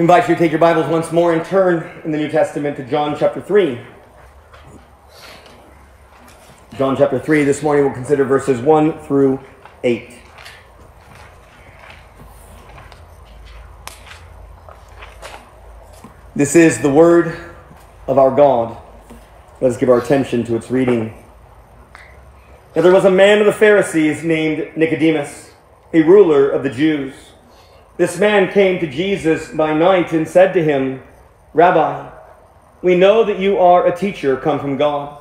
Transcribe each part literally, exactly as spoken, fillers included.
I invite you to take your Bibles once more and turn in the New Testament to John chapter three. John chapter three, this morning we'll consider verses one through eight. This is the word of our God. Let us give our attention to its reading. Now there was a man of the Pharisees named Nicodemus, a ruler of the Jews. This man came to Jesus by night and said to him, "Rabbi, we know that you are a teacher come from God,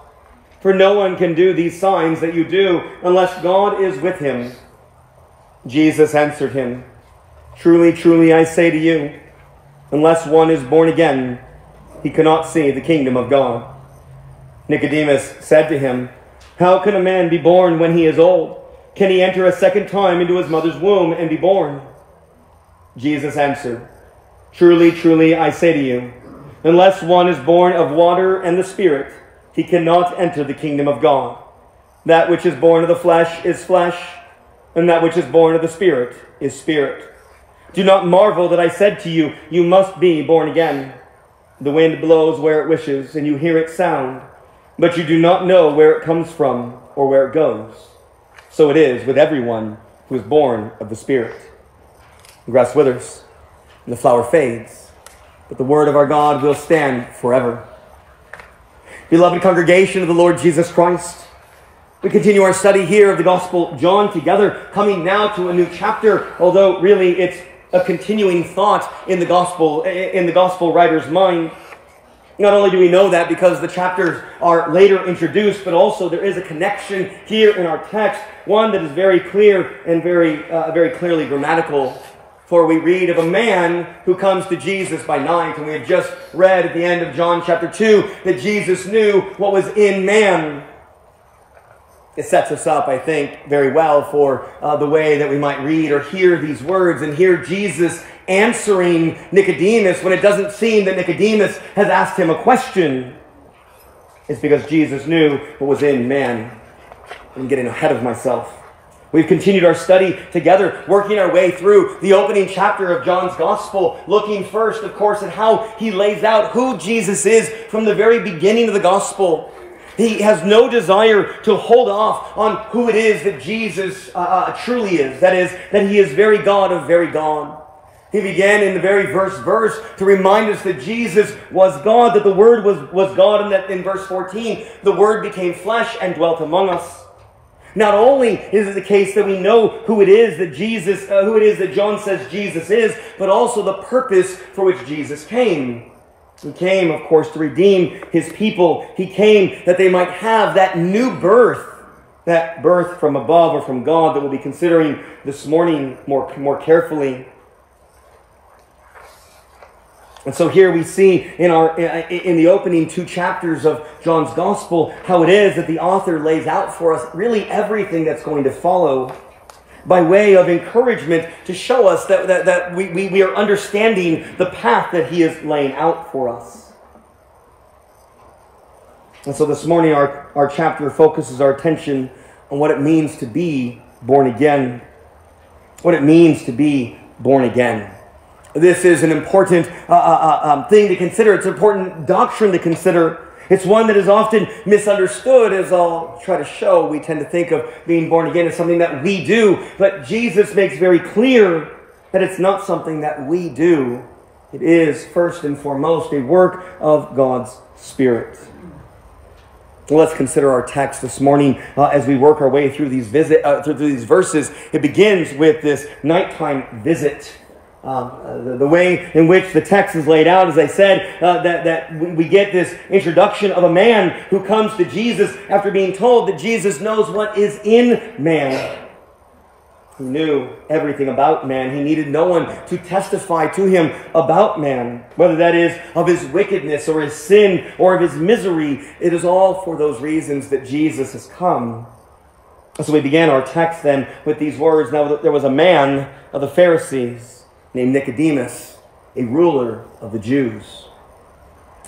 for no one can do these signs that you do unless God is with him." Jesus answered him, "Truly, truly, I say to you, unless one is born again, he cannot see the kingdom of God." Nicodemus said to him, "How can a man be born when he is old? Can he enter a second time into his mother's womb and be born?" Jesus answered, "Truly, truly, I say to you, unless one is born of water and the Spirit, he cannot enter the kingdom of God. That which is born of the flesh is flesh, and that which is born of the Spirit is spirit. Do not marvel that I said to you, you must be born again. The wind blows where it wishes, and you hear its sound, but you do not know where it comes from or where it goes. So it is with everyone who is born of the Spirit." The grass withers and the flower fades, but the word of our God will stand forever. Beloved congregation of the Lord Jesus Christ, we continue our study here of the Gospel of John together, coming now to a new chapter, although really it's a continuing thought in the gospel, in the gospel writer's mind. Not only do we know that because the chapters are later introduced, but also there is a connection here in our text, one that is very clear and very, uh, very clearly grammatical. For we read of a man who comes to Jesus by night, and we have just read at the end of John chapter two that Jesus knew what was in man. It sets us up, I think, very well for uh, the way that we might read or hear these words and hear Jesus answering Nicodemus when it doesn't seem that Nicodemus has asked him a question. It's because Jesus knew what was in man. I'm getting ahead of myself. We've continued our study together, working our way through the opening chapter of John's Gospel, looking first, of course, at how he lays out who Jesus is from the very beginning of the Gospel. He has no desire to hold off on who it is that Jesus uh, uh, truly is. That is, that he is very God of very God. He began in the very first verse to remind us that Jesus was God, that the Word was, was God, and that in verse fourteen, the Word became flesh and dwelt among us. Not only is it the case that we know who it is that Jesus, uh, who it is that John says Jesus is, but also the purpose for which Jesus came. He came, of course, to redeem his people. He came that they might have that new birth, that birth from above or from God that we'll be considering this morning more, more carefully. And so here we see in our in the opening two chapters of John's Gospel how it is that the author lays out for us really everything that's going to follow by way of encouragement to show us that, that, that we, we, we are understanding the path that he is laying out for us. And so this morning our, our chapter focuses our attention on what it means to be born again. What it means to be born again. This is an important uh, uh, um, thing to consider. It's an important doctrine to consider. It's one that is often misunderstood, as I'll try to show. We tend to think of being born again as something that we do, but Jesus makes very clear that it's not something that we do. It is, first and foremost, a work of God's Spirit. Let's consider our text this morning uh, as we work our way through these, visit, uh, through these verses. It begins with this nighttime visit. Uh, the, the way in which the text is laid out, as I said, uh, that, that we get this introduction of a man who comes to Jesus after being told that Jesus knows what is in man. He knew everything about man. He needed no one to testify to him about man, whether that is of his wickedness or his sin or of his misery. It is all for those reasons that Jesus has come. So we began our text then with these words. Now there was a man of the Pharisees named Nicodemus, a ruler of the Jews,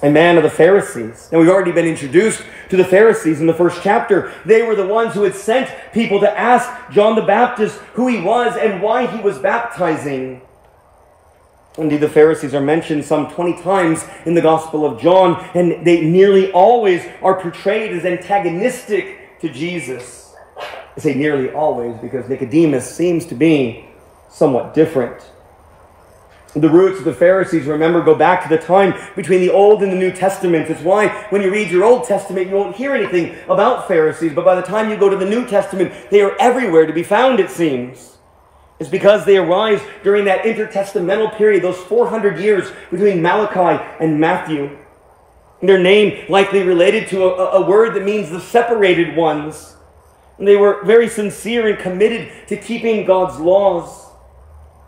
a man of the Pharisees. Now, we've already been introduced to the Pharisees in the first chapter. They were the ones who had sent people to ask John the Baptist who he was and why he was baptizing. Indeed, the Pharisees are mentioned some twenty times in the Gospel of John, and they nearly always are portrayed as antagonistic to Jesus. I say nearly always because Nicodemus seems to be somewhat different. The roots of the Pharisees, remember, go back to the time between the Old and the New Testament. It's why when you read your Old Testament, you won't hear anything about Pharisees. But by the time you go to the New Testament, they are everywhere to be found, it seems. It's because they arise during that intertestamental period, those four hundred years between Malachi and Matthew. Their name likely related to a, a word that means the separated ones. And they were very sincere and committed to keeping God's laws,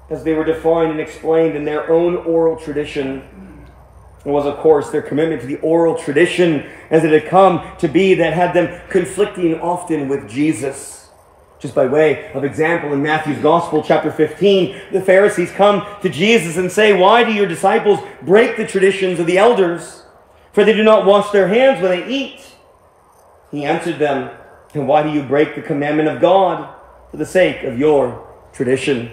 as they were defined and explained in their own oral tradition. It was, of course, their commitment to the oral tradition as it had come to be that had them conflicting often with Jesus. Just by way of example, in Matthew's Gospel, chapter fifteen, the Pharisees come to Jesus and say, "Why do your disciples break the traditions of the elders? For they do not wash their hands when they eat." He answered them, "And why do you break the commandment of God for the sake of your tradition?"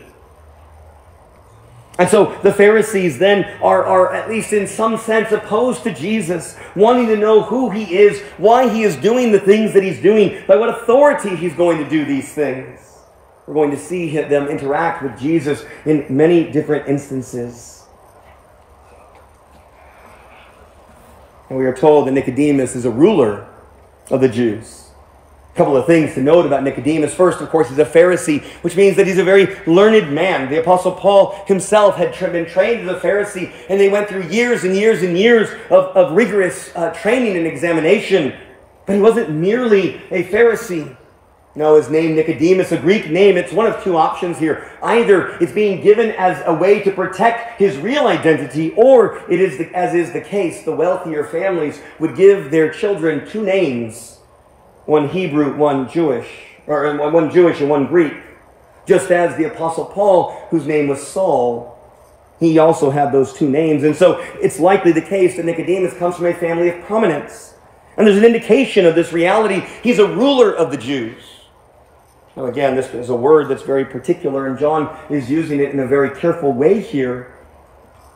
And so the Pharisees then are, are, at least in some sense, opposed to Jesus, wanting to know who he is, why he is doing the things that he's doing, by what authority he's going to do these things. We're going to see them interact with Jesus in many different instances. And we are told that Nicodemus is a ruler of the Jews. A couple of things to note about Nicodemus. First, of course, he's a Pharisee, which means that he's a very learned man. The Apostle Paul himself had been trained as a Pharisee, and they went through years and years and years of, of rigorous uh, training and examination. But he wasn't merely a Pharisee. No, his name Nicodemus, a Greek name, it's one of two options here. Either it's being given as a way to protect his real identity, or it is, the, as is the case, the wealthier families would give their children two names. One Hebrew, one Jewish, or one Jewish and one Greek. Just as the Apostle Paul, whose name was Saul, he also had those two names. And so it's likely the case that Nicodemus comes from a family of prominence. And there's an indication of this reality. He's a ruler of the Jews. Now again, this is a word that's very particular, and John is using it in a very careful way here.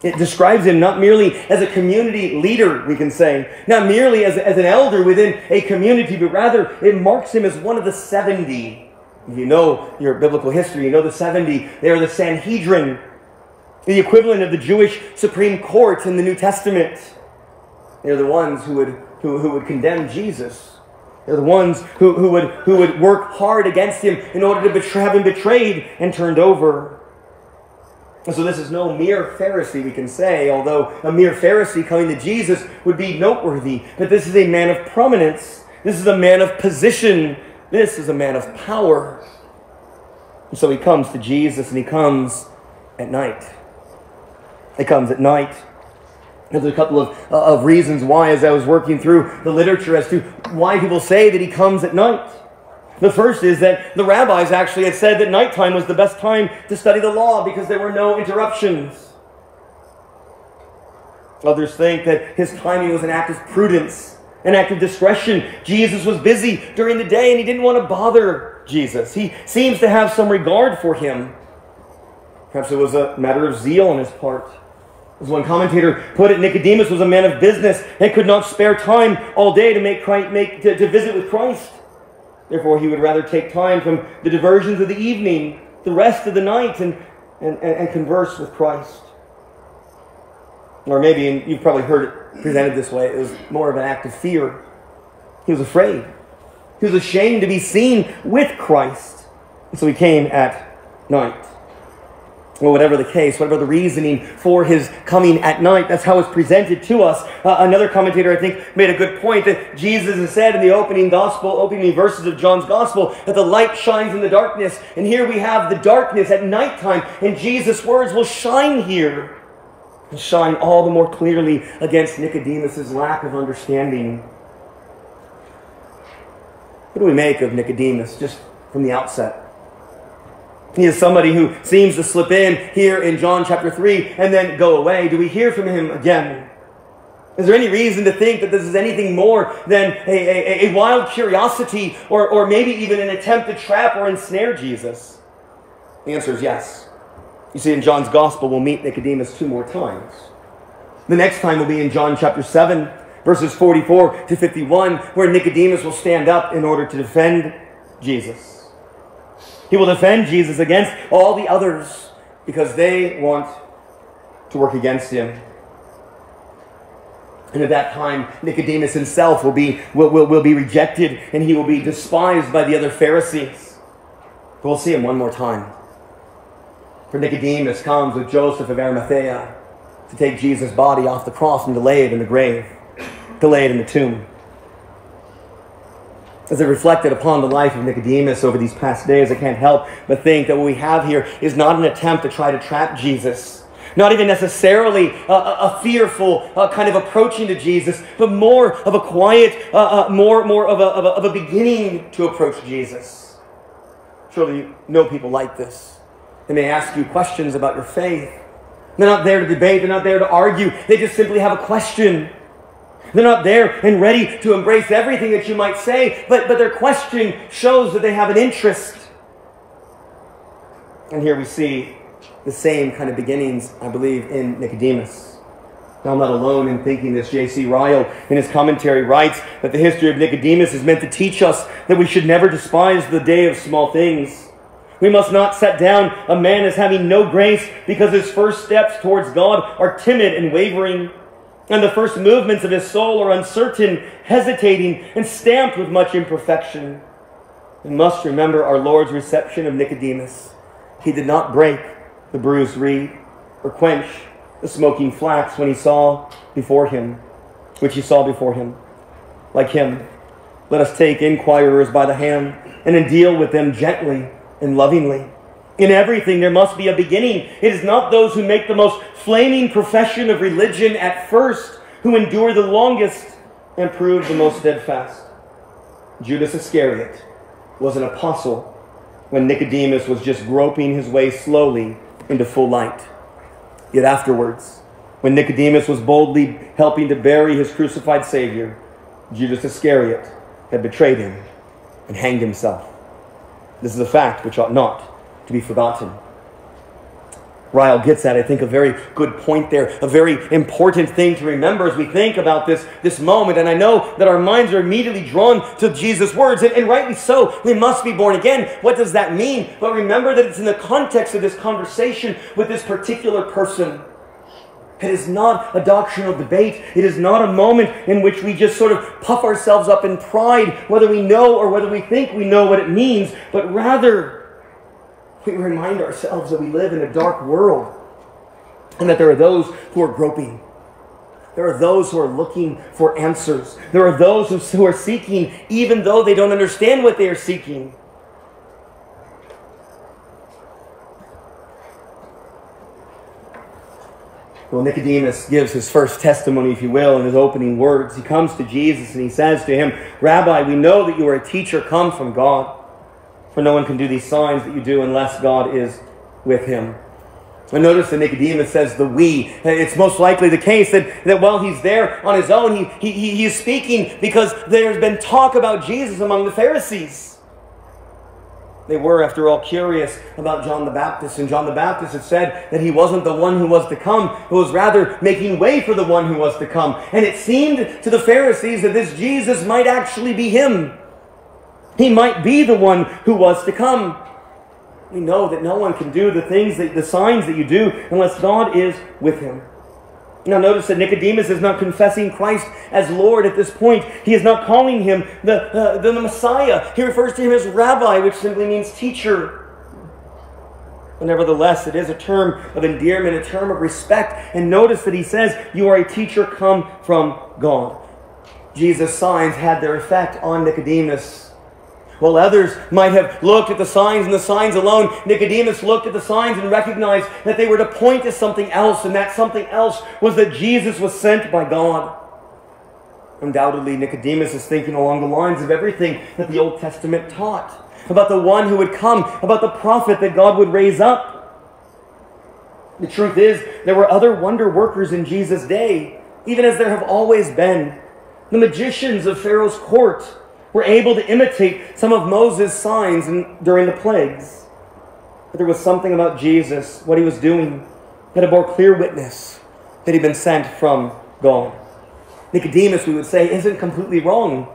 It describes him not merely as a community leader, we can say, not merely as, as an elder within a community, but rather it marks him as one of the seventy. If you know your biblical history, you know the seventy. They are the Sanhedrin, the equivalent of the Jewish Supreme Court in the New Testament. They're the ones who would, who, who would condemn Jesus. They're the ones who, who, would, who would work hard against him in order to betray, have him betrayed and turned over. So this is no mere Pharisee, we can say, although a mere Pharisee coming to Jesus would be noteworthy. But this is a man of prominence. This is a man of position. This is a man of power. And so he comes to Jesus, and he comes at night. He comes at night. There's a couple of, uh, of reasons why, as I was working through the literature, as to why people say that he comes at night. The first is that the rabbis actually had said that nighttime was the best time to study the law because there were no interruptions. Others think that his timing was an act of prudence, an act of discretion. Jesus was busy during the day and he didn't want to bother Jesus. He seems to have some regard for him. Perhaps it was a matter of zeal on his part. As one commentator put it, Nicodemus was a man of business and could not spare time all day to, make, make, to, to visit with Christ. Therefore, he would rather take time from the diversions of the evening, the rest of the night, and, and, and converse with Christ. Or maybe, and you've probably heard it presented this way, it was more of an act of fear. He was afraid. He was ashamed to be seen with Christ. And so he came at night. Well, whatever the case, whatever the reasoning for his coming at night, that's how it's presented to us. Uh, another commentator, I think, made a good point that Jesus has said in the opening gospel, opening verses of John's gospel, that the light shines in the darkness. And here we have the darkness at nighttime, and Jesus' words will shine here and shine all the more clearly against Nicodemus' lack of understanding. What do we make of Nicodemus just from the outset? He is somebody who seems to slip in here in John chapter three and then go away. Do we hear from him again? Is there any reason to think that this is anything more than a, a, a wild curiosity or, or maybe even an attempt to trap or ensnare Jesus? The answer is yes. You see, in John's gospel, we'll meet Nicodemus two more times. The next time will be in John chapter seven, verses forty-four to fifty-one, where Nicodemus will stand up in order to defend Jesus. He will defend Jesus against all the others because they want to work against him. And at that time, Nicodemus himself will be, will, will, will be rejected, and he will be despised by the other Pharisees. But we'll see him one more time. For Nicodemus comes with Joseph of Arimathea to take Jesus' body off the cross and to lay it in the grave, to lay it in the tomb. As I reflected upon the life of Nicodemus over these past days, I can't help but think that what we have here is not an attempt to try to trap Jesus. Not even necessarily a, a, a fearful uh, kind of approaching to Jesus, but more of a quiet, uh, uh, more, more of a, of, a, of a beginning to approach Jesus. Surely you know people like this. They may ask you questions about your faith. They're not there to debate. They're not there to argue. They just simply have a question. They're not there and ready to embrace everything that you might say, but, but their question shows that they have an interest. And here we see the same kind of beginnings, I believe, in Nicodemus. Now, I'm not alone in thinking this. J C Ryle, in his commentary, writes that the history of Nicodemus is meant to teach us that we should never despise the day of small things. We must not set down a man as having no grace because his first steps towards God are timid and wavering, and the first movements of his soul are uncertain, hesitating, and stamped with much imperfection. We must remember our Lord's reception of Nicodemus. He did not break the bruised reed, or quench the smoking flax when he saw before him, which he saw before him. Like him, let us take inquirers by the hand and then deal with them gently and lovingly. In everything there must be a beginning. It is not those who make the most flaming profession of religion at first who endure the longest and prove the most steadfast. Judas Iscariot was an apostle when Nicodemus was just groping his way slowly into full light. Yet afterwards, when Nicodemus was boldly helping to bury his crucified Savior, Judas Iscariot had betrayed him and hanged himself. This is a fact which ought not to be forgotten. Ryle gets at, I think, a very good point there, a very important thing to remember as we think about this, this moment. And I know that our minds are immediately drawn to Jesus' words, and, and rightly so. We must be born again. What does that mean? But remember that it's in the context of this conversation with this particular person. It is not a doctrinal debate. It is not a moment in which we just sort of puff ourselves up in pride, whether we know or whether we think we know what it means, but rather we remind ourselves that we live in a dark world and that there are those who are groping. There are those who are looking for answers. There are those who, who are seeking even though they don't understand what they are seeking. Well, Nicodemus gives his first testimony, if you will, in his opening words. He comes to Jesus and he says to him, "Rabbi, we know that you are a teacher come from God. For no one can do these signs that you do unless God is with him." And notice that Nicodemus says the we. It's most likely the case that, that while he's there on his own, he, he, he, he is speaking because there's been talk about Jesus among the Pharisees. They were, after all, curious about John the Baptist. And John the Baptist had said that he wasn't the one who was to come, but was rather making way for the one who was to come. And it seemed to the Pharisees that this Jesus might actually be him. He might be the one who was to come. We know that no one can do the things, that, the signs that you do unless God is with him. Now notice that Nicodemus is not confessing Christ as Lord at this point. He is not calling him the, uh, the Messiah. He refers to him as Rabbi, which simply means teacher. But nevertheless, it is a term of endearment, a term of respect. And notice that he says, "You are a teacher come from God." Jesus' signs had their effect on Nicodemus. While others might have looked at the signs and the signs alone, Nicodemus looked at the signs and recognized that they were to point to something else, and that something else was that Jesus was sent by God. Undoubtedly, Nicodemus is thinking along the lines of everything that the Old Testament taught about the one who would come, about the prophet that God would raise up. The truth is, there were other wonder workers in Jesus' day, even as there have always been. The magicians of Pharaoh's court were able to imitate some of Moses' signs in, during the plagues. But there was something about Jesus, what he was doing, had a more clear witness that he'd been sent from God. Nicodemus, we would say, isn't completely wrong.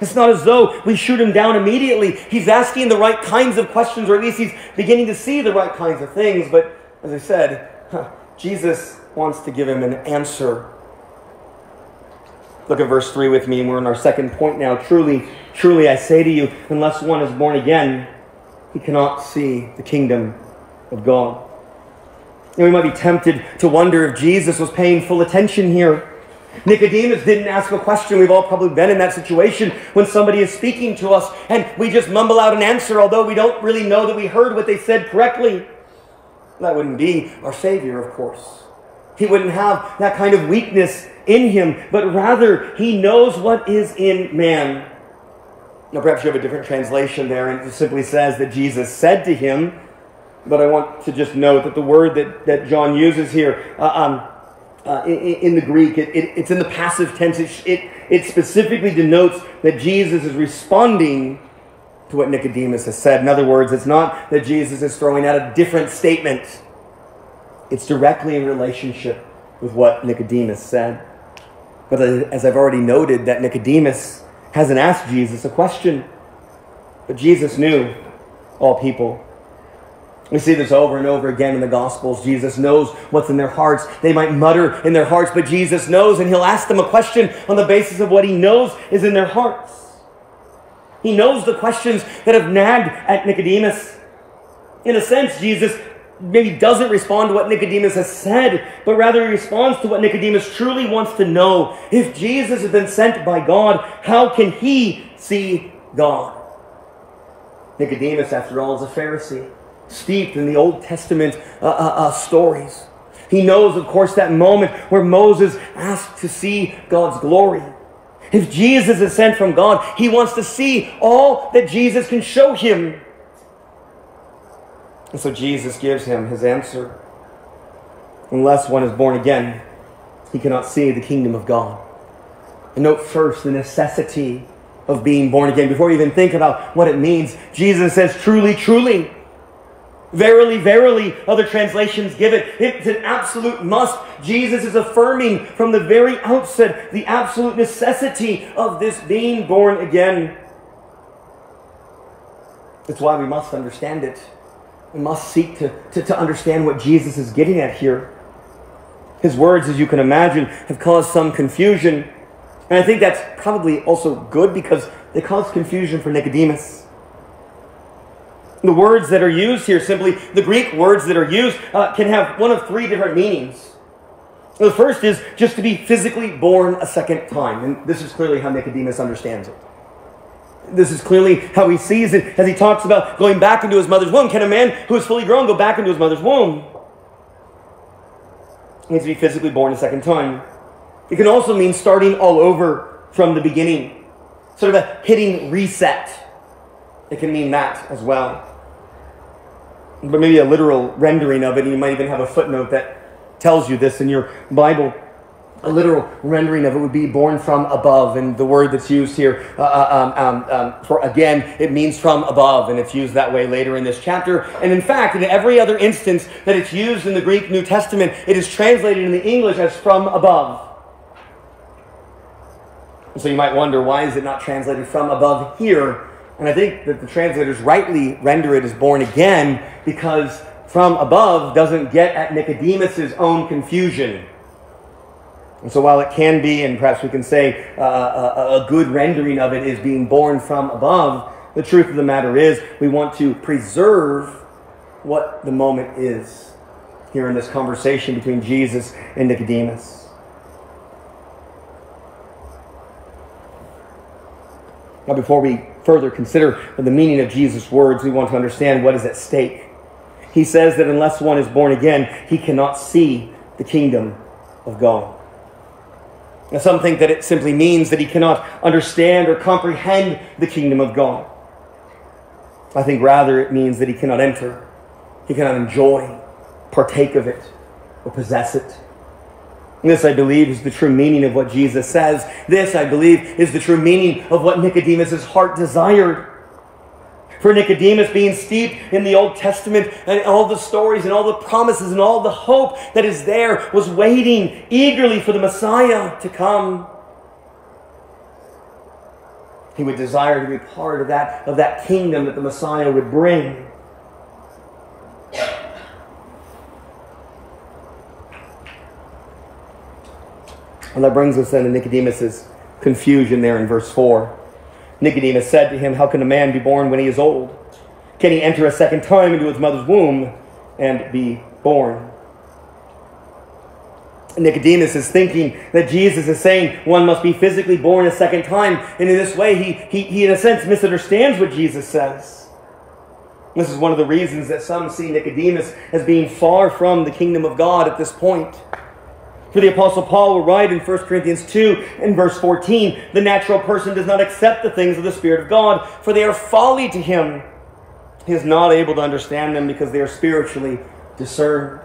It's not as though we shoot him down immediately. He's asking the right kinds of questions, or at least he's beginning to see the right kinds of things. But as I said, huh, Jesus wants to give him an answer. Look at verse three with me, and we're in our second point now. Truly, truly, I say to you, unless one is born again, he cannot see the kingdom of God. And we might be tempted to wonder if Jesus was paying full attention here. Nicodemus didn't ask a question. We've all probably been in that situation when somebody is speaking to us and we just mumble out an answer, although we don't really know that we heard what they said correctly. That wouldn't be our Savior, of course. He wouldn't have that kind of weakness in him, but rather he knows what is in man. Now, perhaps you have a different translation there, and it simply says that Jesus said to him, but I want to just note that the word that, that John uses here, uh, um, Uh, in, in the Greek, it, it, it's in the passive tense. It, it, it specifically denotes that Jesus is responding to what Nicodemus has said. In other words, it's not that Jesus is throwing out a different statement. It's directly in relationship with what Nicodemus said. But as I've already noted, that Nicodemus hasn't asked Jesus a question. But Jesus knew all people. We see this over and over again in the Gospels. Jesus knows what's in their hearts. They might mutter in their hearts, but Jesus knows, and he'll ask them a question on the basis of what he knows is in their hearts. He knows the questions that have nagged at Nicodemus. In a sense, Jesus maybe doesn't respond to what Nicodemus has said, but rather he responds to what Nicodemus truly wants to know. If Jesus has been sent by God, how can he see God? Nicodemus, after all, is a Pharisee, steeped in the Old Testament uh, uh, uh, stories. He knows, of course, that moment where Moses asked to see God's glory. If Jesus is sent from God, he wants to see all that Jesus can show him. And so Jesus gives him his answer. Unless one is born again, he cannot see the kingdom of God. And note first the necessity of being born again. Before you even think about what it means, Jesus says, truly, truly, verily, verily, other translations give it. It's an absolute must. Jesus is affirming from the very outset the absolute necessity of this being born again. That's why we must understand it. We must seek to, to, to understand what Jesus is getting at here. His words, as you can imagine, have caused some confusion. And I think that's probably also good, because they caused confusion for Nicodemus. The words that are used here, simply the Greek words that are used, uh, can have one of three different meanings. The first is just to be physically born a second time. And this is clearly how Nicodemus understands it. This is clearly how he sees it as he talks about going back into his mother's womb. Can a man who is fully grown go back into his mother's womb? It means to be physically born a second time. It can also mean starting all over from the beginning. Sort of a hitting reset. It can mean that as well. But maybe a literal rendering of it, and you might even have a footnote that tells you this in your Bible. A literal rendering of it would be born from above, and the word that's used here uh, um, um, um, for again, it means from above, and it's used that way later in this chapter. And in fact, in every other instance that it's used in the Greek New Testament, it is translated in the English as from above. And so you might wonder, why is it not translated from above here? And I think that the translators rightly render it as born again, because from above doesn't get at Nicodemus's own confusion. And so while it can be, and perhaps we can say uh, a, a good rendering of it is being born from above, the truth of the matter is we want to preserve what the moment is here in this conversation between Jesus and Nicodemus. Now, before we further consider the meaning of Jesus' words, we want to understand what is at stake. He says that unless one is born again, he cannot see the kingdom of God. Now, some think that it simply means that he cannot understand or comprehend the kingdom of God. I think rather it means that he cannot enter, he cannot enjoy, partake of it, or possess it. This, I believe, is the true meaning of what Jesus says. This, I believe, is the true meaning of what Nicodemus' heart desired. For Nicodemus, being steeped in the Old Testament and all the stories and all the promises and all the hope that is there, was waiting eagerly for the Messiah to come. He would desire to be part of that, of that kingdom that the Messiah would bring. And that brings us then to Nicodemus' confusion there in verse four. Nicodemus said to him, "How can a man be born when he is old? Can he enter a second time into his mother's womb and be born?" Nicodemus is thinking that Jesus is saying one must be physically born a second time. And in this way, he, he, he in a sense misunderstands what Jesus says. This is one of the reasons that some see Nicodemus as being far from the kingdom of God at this point. For the Apostle Paul will write in First Corinthians two and verse fourteen, "The natural person does not accept the things of the Spirit of God, for they are folly to him. He is not able to understand them because they are spiritually discerned."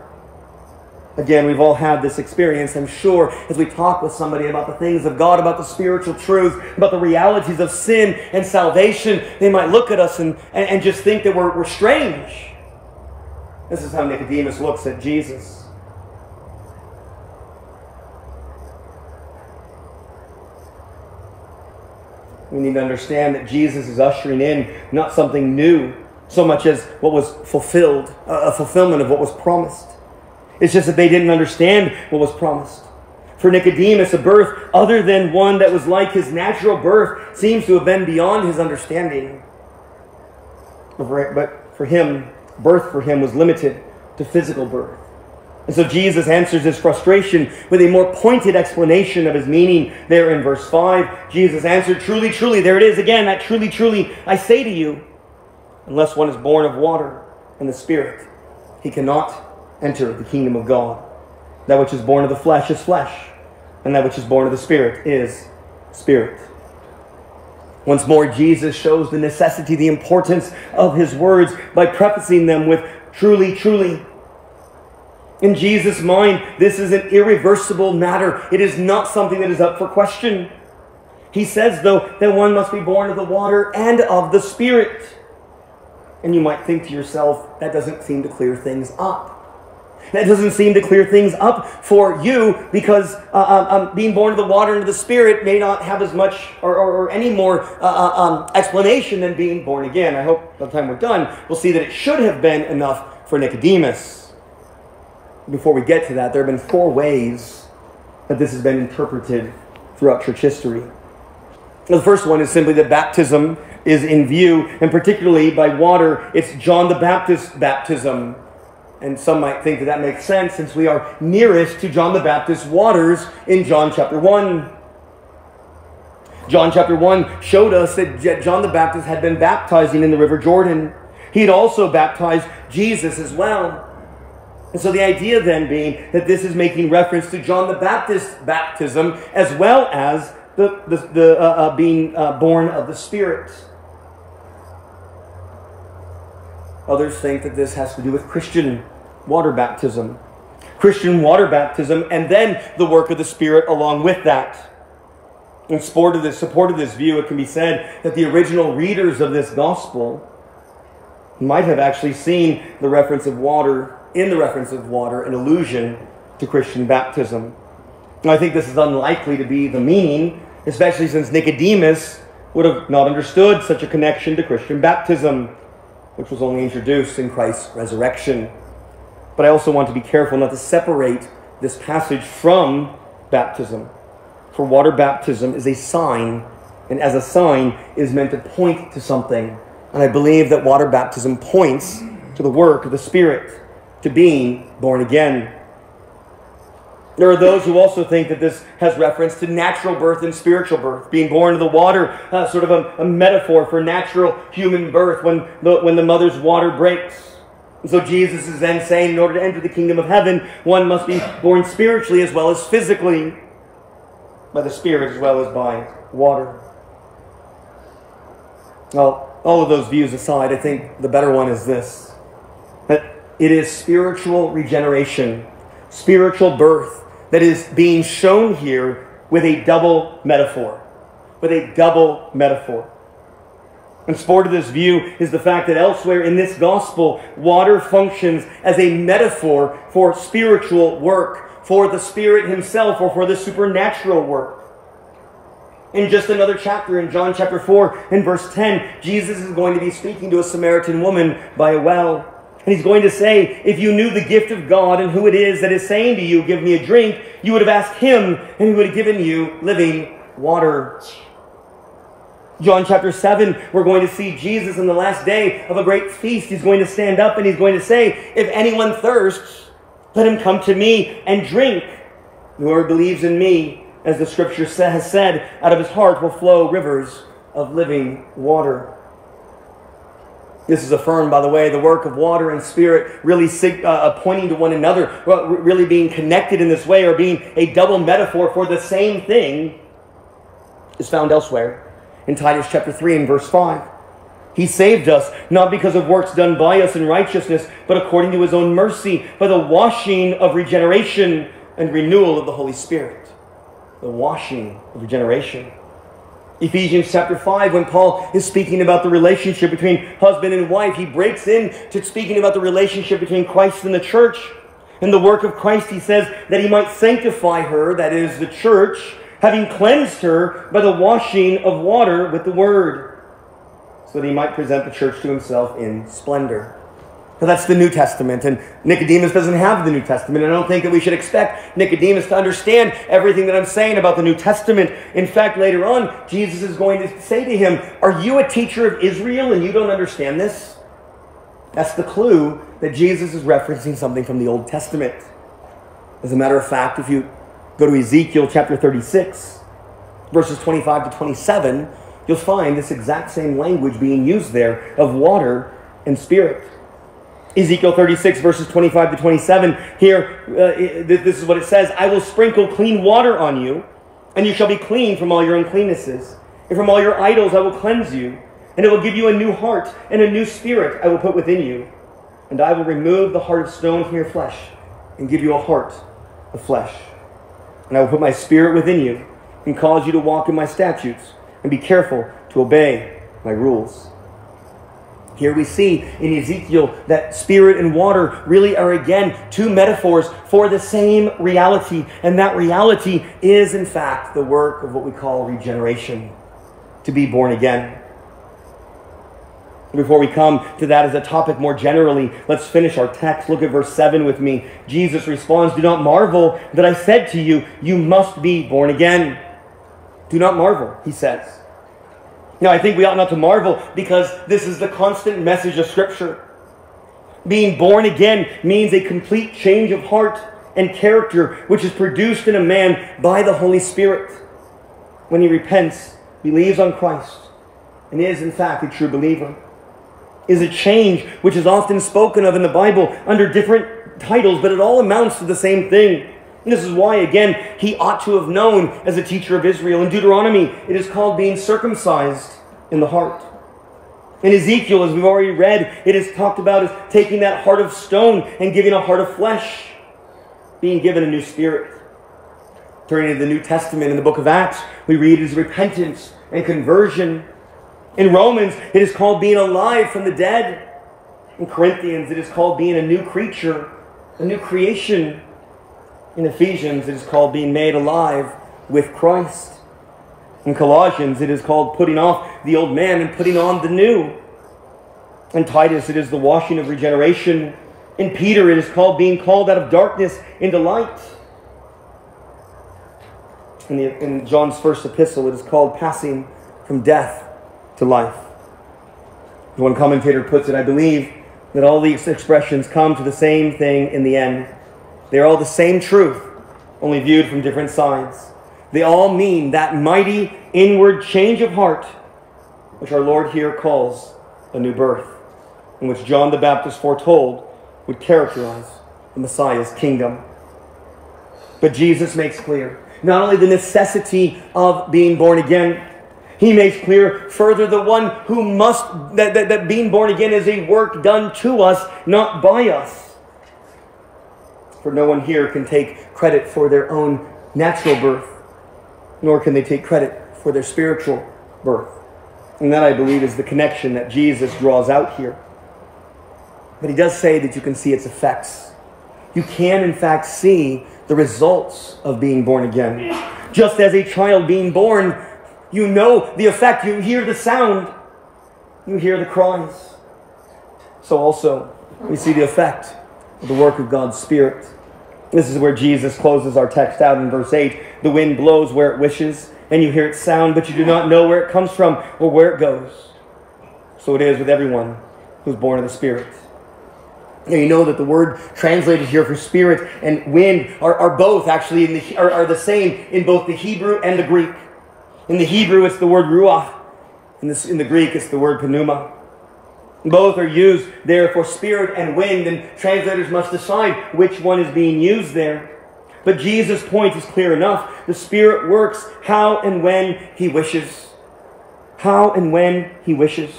Again, we've all had this experience, I'm sure, as we talk with somebody about the things of God, about the spiritual truth, about the realities of sin and salvation. They might look at us and, and, and just think that we're, we're strange. This is how Nicodemus looks at Jesus. We need to understand that Jesus is ushering in not something new so much as what was fulfilled, a fulfillment of what was promised. It's just that they didn't understand what was promised. For Nicodemus, a birth other than one that was like his natural birth seems to have been beyond his understanding. But for him, birth for him was limited to physical birth. And so Jesus answers his frustration with a more pointed explanation of his meaning there in verse five. Jesus answered, "Truly, truly," there it is again, that "truly, truly, I say to you, unless one is born of water and the Spirit, he cannot enter the kingdom of God. That which is born of the flesh is flesh, and that which is born of the Spirit is spirit." Once more, Jesus shows the necessity, the importance of his words by prefacing them with "truly, truly." In Jesus' mind, this is an irreversible matter. It is not something that is up for question. He says, though, that one must be born of the water and of the Spirit. And you might think to yourself, that doesn't seem to clear things up. That doesn't seem to clear things up for you, because uh, um, being born of the water and of the Spirit may not have as much or, or, or any more uh, um, explanation than being born again. I hope by the time we're done, we'll see that it should have been enough for Nicodemus. Before we get to that, there have been four ways that this has been interpreted throughout church history. The first one is simply that baptism is in view, and particularly by water, it's John the Baptist's baptism. And some might think that that makes sense since we are nearest to John the Baptist's waters in John chapter one. John chapter one showed us that John the Baptist had been baptizing in the River Jordan. He had also baptized Jesus as well. And so the idea then being that this is making reference to John the Baptist's baptism as well as the, the, the uh, uh, being uh, born of the Spirit. Others think that this has to do with Christian water baptism. Christian water baptism and then the work of the Spirit along with that. In support of this, support of this view, it can be said that the original readers of this gospel might have actually seen the reference of water in the reference of water, an allusion to Christian baptism. And I think this is unlikely to be the meaning, especially since Nicodemus would have not understood such a connection to Christian baptism, which was only introduced in Christ's resurrection. But I also want to be careful not to separate this passage from baptism. For water baptism is a sign, and as a sign is meant to point to something. And I believe that water baptism points to the work of the Spirit, to being born again. There are those who also think that this has reference to natural birth and spiritual birth. Being born of the water, uh, sort of a, a metaphor for natural human birth when the, when the mother's water breaks. And so Jesus is then saying in order to enter the kingdom of heaven, one must be born spiritually as well as physically, by the Spirit as well as by water. Well, all of those views aside, I think the better one is this. That it is spiritual regeneration, spiritual birth that is being shown here with a double metaphor, with a double metaphor. And sport of this view is the fact that elsewhere in this gospel, water functions as a metaphor for spiritual work, for the Spirit himself, or for the supernatural work. In just another chapter, in John chapter four, in verse ten, Jesus is going to be speaking to a Samaritan woman by a well. And he's going to say, if you knew the gift of God and who it is that is saying to you, give me a drink, you would have asked him and he would have given you living water. John chapter seven, we're going to see Jesus in the last day of a great feast. He's going to stand up and he's going to say, if anyone thirsts, let him come to me and drink. Whoever believes in me, as the scripture has said, out of his heart will flow rivers of living water. This is affirmed, by the way, the work of water and spirit really uh, pointing to one another, really being connected in this way, or being a double metaphor for the same thing, is found elsewhere. In Titus chapter three and verse five, he saved us, not because of works done by us in righteousness, but according to his own mercy, by the washing of regeneration and renewal of the Holy Spirit. The washing of regeneration. Ephesians chapter five, when Paul is speaking about the relationship between husband and wife, he breaks into speaking about the relationship between Christ and the church. In the work of Christ, he says that he might sanctify her, that is, the church, having cleansed her by the washing of water with the word, so that he might present the church to himself in splendor. Now that's the New Testament, and Nicodemus doesn't have the New Testament. I don't think that we should expect Nicodemus to understand everything that I'm saying about the New Testament. In fact, later on, Jesus is going to say to him, are you a teacher of Israel and you don't understand this? That's the clue that Jesus is referencing something from the Old Testament. As a matter of fact, if you go to Ezekiel chapter thirty-six, verses twenty-five to twenty-seven, you'll find this exact same language being used there of water and spirit. Ezekiel thirty-six, verses twenty-five to twenty-seven, here, uh, this is what it says, I will sprinkle clean water on you, and you shall be clean from all your uncleannesses. And from all your idols I will cleanse you, and I will give you a new heart, and a new spirit I will put within you. And I will remove the heart of stone from your flesh, and give you a heart of flesh. And I will put my spirit within you, and cause you to walk in my statutes, and be careful to obey my rules. Here we see in Ezekiel that spirit and water really are again two metaphors for the same reality. And that reality is in fact the work of what we call regeneration, to be born again. Before we come to that as a topic more generally, let's finish our text. Look at verse seven with me. Jesus responds, do not marvel that I said to you, you must be born again. Do not marvel, he says. Now, I think we ought not to marvel because this is the constant message of Scripture. Being born again means a complete change of heart and character, which is produced in a man by the Holy Spirit when he repents, believes on Christ, and is, in fact, a true believer. Is a change which is often spoken of in the Bible under different titles, but it all amounts to the same thing. And this is why, again, he ought to have known as a teacher of Israel. In Deuteronomy, it is called being circumcised in the heart. In Ezekiel, as we've already read, it is talked about as taking that heart of stone and giving a heart of flesh, being given a new spirit. Turning to the New Testament in the book of Acts, we read his repentance and conversion. In Romans, it is called being alive from the dead. In Corinthians, it is called being a new creature, a new creation. In Ephesians, it is called being made alive with Christ. In Colossians, it is called putting off the old man and putting on the new. In Titus, it is the washing of regeneration. In Peter, it is called being called out of darkness into light. In, the, in John's first epistle, it is called passing from death to life. One commentator puts it, I believe, that all these expressions come to the same thing in the end. They are all the same truth, only viewed from different sides. They all mean that mighty inward change of heart, which our Lord here calls a new birth, and which John the Baptist foretold would characterize the Messiah's kingdom. But Jesus makes clear not only the necessity of being born again, he makes clear further the one who must, that, that, that being born again is a work done to us, not by us. For no one here can take credit for their own natural birth, nor can they take credit for their spiritual birth. And that, I believe, is the connection that Jesus draws out here. But he does say that you can see its effects. You can, in fact, see the results of being born again. Just as a child being born, you know the effect. You hear the sound. You hear the cries. So also, we see the effect of the work of God's Spirit. This is where Jesus closes our text out in verse eight. The wind blows where it wishes, and you hear its sound, but you do not know where it comes from or where it goes. So it is with everyone who's born of the Spirit. Now you know that the word translated here for spirit and wind are, are both actually in the, are, are the same in both the Hebrew and the Greek. In the Hebrew, it's the word ruach. In, this, in the Greek, it's the word pneuma. Both are used there for spirit and wind, and translators must decide which one is being used there. But Jesus' point is clear enough. The Spirit works how and when He wishes. How and when He wishes.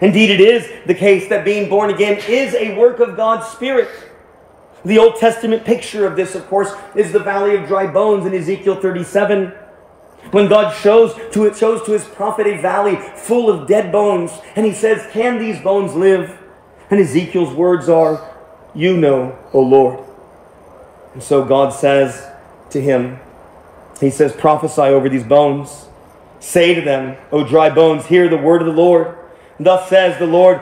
Indeed, it is the case that being born again is a work of God's Spirit. The Old Testament picture of this, of course, is the Valley of Dry Bones in Ezekiel thirty-seven. When God shows to it, shows to His prophet a valley full of dead bones, and He says, "Can these bones live?" And Ezekiel's words are, "You know, O Lord." And so God says to him, He says, "Prophesy over these bones. Say to them, O dry bones, hear the word of the Lord. Thus says the Lord,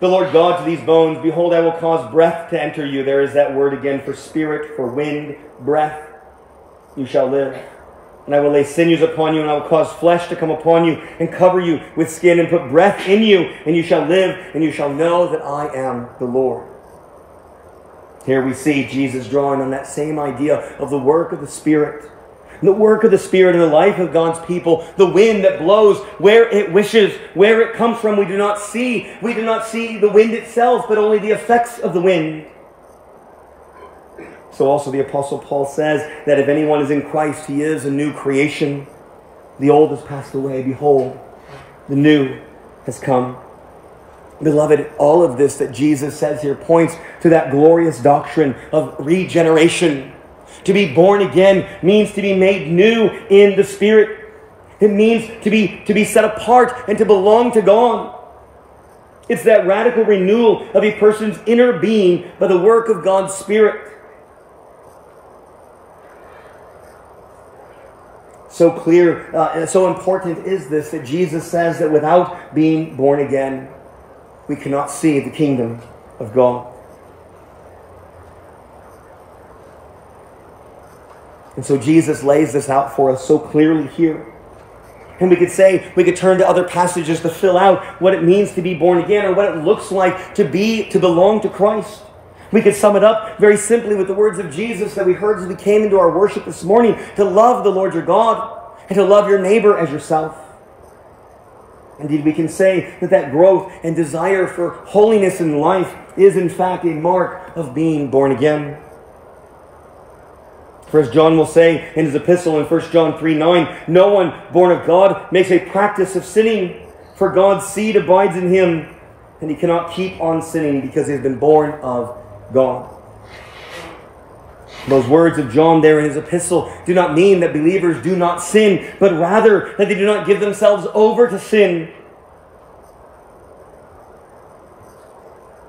the Lord God to these bones, behold, I will cause breath to enter you." There is that word again for spirit, for wind, breath. "You shall live. And I will lay sinews upon you, and I will cause flesh to come upon you, and cover you with skin, and put breath in you, and you shall live, and you shall know that I am the Lord." Here we see Jesus drawing on that same idea of the work of the Spirit. The work of the Spirit in the life of God's people. The wind that blows where it wishes, where it comes from, we do not see. We do not see the wind itself, but only the effects of the wind. So also the Apostle Paul says that if anyone is in Christ, he is a new creation. The old has passed away. Behold, the new has come. Beloved, all of this that Jesus says here points to that glorious doctrine of regeneration. To be born again means to be made new in the Spirit. It means to be, to be set apart and to belong to God. It's that radical renewal of a person's inner being by the work of God's Spirit. So clear, uh, and so important is this that Jesus says that without being born again, we cannot see the kingdom of God. And so Jesus lays this out for us so clearly here. And we could say, we could turn to other passages to fill out what it means to be born again or what it looks like to be, to belong to Christ. We could sum it up very simply with the words of Jesus that we heard as we came into our worship this morning, to love the Lord your God and to love your neighbor as yourself. Indeed, we can say that that growth and desire for holiness in life is in fact a mark of being born again. First John will say in his epistle in First John three nine, "No one born of God makes a practice of sinning, for God's seed abides in him, and he cannot keep on sinning because he has been born of God." Those words of John there in his epistle do not mean that believers do not sin, but rather that they do not give themselves over to sin.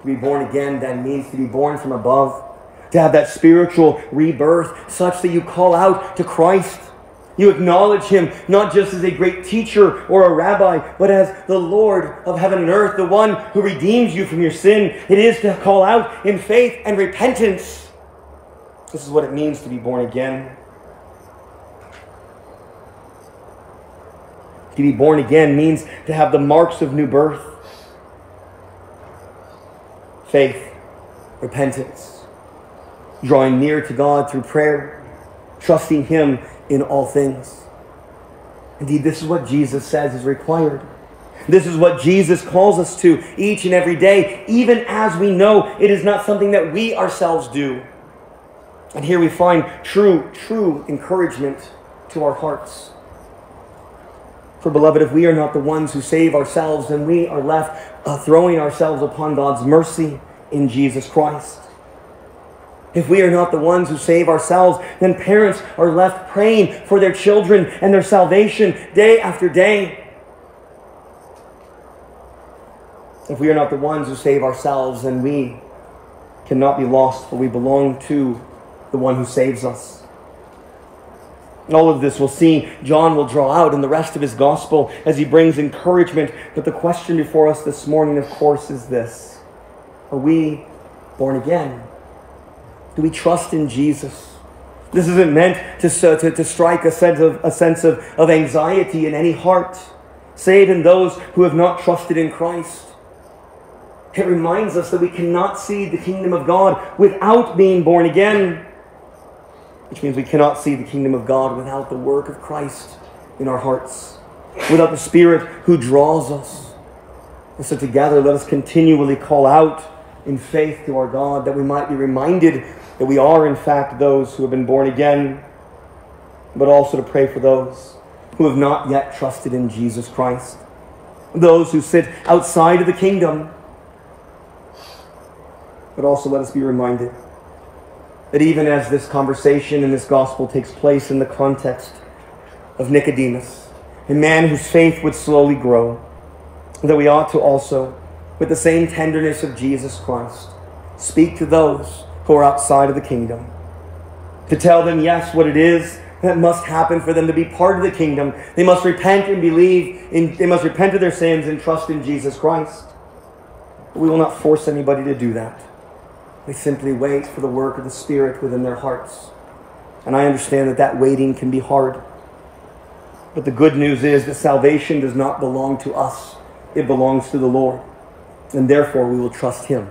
To be born again then means to be born from above. To have that spiritual rebirth such that you call out to Christ. You acknowledge Him not just as a great teacher or a rabbi, but as the Lord of heaven and earth, the one who redeems you from your sin. It is to call out in faith and repentance. This is what it means to be born again. To be born again means to have the marks of new birth. Faith, repentance. Drawing near to God through prayer, trusting Him in all things. Indeed, this is what Jesus says is required. This is what Jesus calls us to each and every day, even as we know it is not something that we ourselves do. And here we find true, true encouragement to our hearts. For beloved, if we are not the ones who save ourselves, then we are left uh, throwing ourselves upon God's mercy in Jesus Christ. If we are not the ones who save ourselves, then parents are left praying for their children and their salvation day after day. If we are not the ones who save ourselves, then we cannot be lost, for we belong to the one who saves us. All of this we'll see John will draw out in the rest of his gospel as he brings encouragement. But the question before us this morning, of course, is this: are we born again? Do we trust in Jesus? This isn't meant to, to, to strike a sense of, a sense of, of anxiety in any heart, save in those who have not trusted in Christ. It reminds us that we cannot see the kingdom of God without being born again, which means we cannot see the kingdom of God without the work of Christ in our hearts, without the Spirit who draws us. And so together, let us continually call out in faith to our God, that we might be reminded that we are in fact those who have been born again, but also to pray for those who have not yet trusted in Jesus Christ, those who sit outside of the kingdom. But also let us be reminded that even as this conversation and this gospel takes place in the context of Nicodemus, a man whose faith would slowly grow, that we ought to also, with the same tenderness of Jesus Christ, speak to those who are outside of the kingdom, to tell them, yes, what it is that must happen for them to be part of the kingdom. They must repent and believe, in, they must repent of their sins and trust in Jesus Christ. But we will not force anybody to do that. We simply wait for the work of the Spirit within their hearts. And I understand that that waiting can be hard. But the good news is that salvation does not belong to us. It belongs to the Lord. And therefore we will trust Him.